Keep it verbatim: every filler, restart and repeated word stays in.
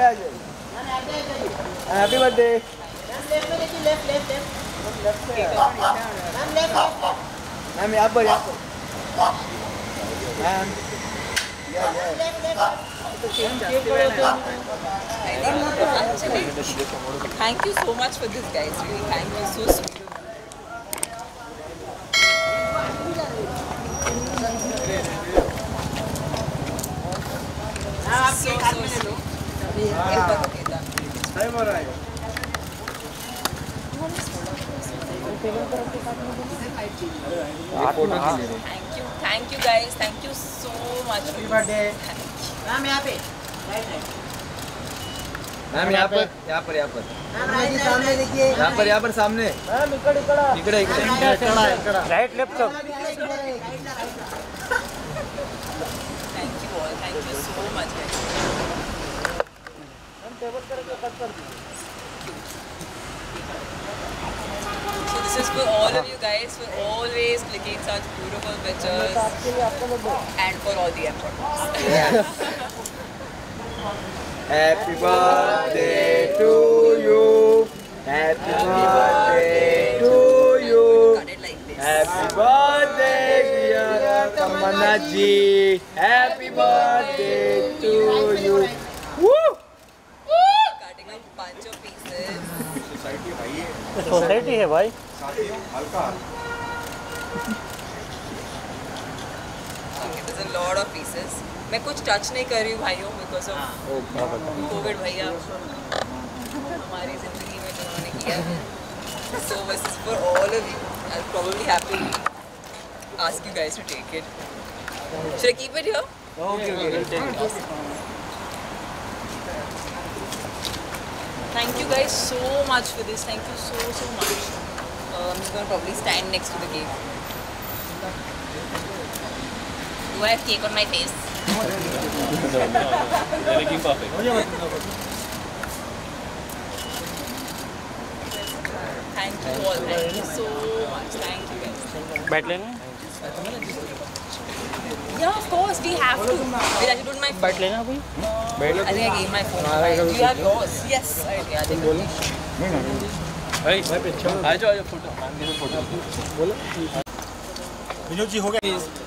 Happy birthday. Ma'am यहाँ पर thank you so much for this guys, really thank you so much. Thank you, thank you guys, thank you so much. Happy birthday. Ma'am यहाँ पे, ma'am यहाँ पर, यहाँ पर, यहाँ पर, सामने देखिए, यहाँ पर, यहाँ पर सामने, इकड़ा, इकड़ा, राइट लेफ्ट सब। Thank you all, thank you so much guys. हम टेबल करके कट कर दीजिए। So this is for all of you guys for always clicking such beautiful pictures and for all the effort. Happy birthday to you. Happy birthday to you. Happy birthday dear Tamanna ji. Happy birthday to you. Woo! Cutting up bunch of pieces. Society भाई है। Society है भाई। साथियों हल्का। Okay, there's a lot of pieces. मैं कुछ touch नहीं कर रही हूँ भाइयों बिकॉज ऑफ कोविड भैया हमारी जिंदगी में जिन्होंने किया है। So this is for all of you. I will probably have to ask you guys to take it. Should I keep it here? Okay okay, take it. Thank you guys so much for this, thank you so so much. I am just gonna probably stand next to the cake. Do I have cake on my face? Looking perfect. Thank you all. Thank you so much. Thank you guys. Battling? Yeah, of course we have to. Did I put my phone? Battling? Are we? I think I gave my phone. Do you have yours? Yes. Okay, I think. Hey, my picture. I just want a photo. I'm giving a photo. बोलो. विनोद जी हो गया.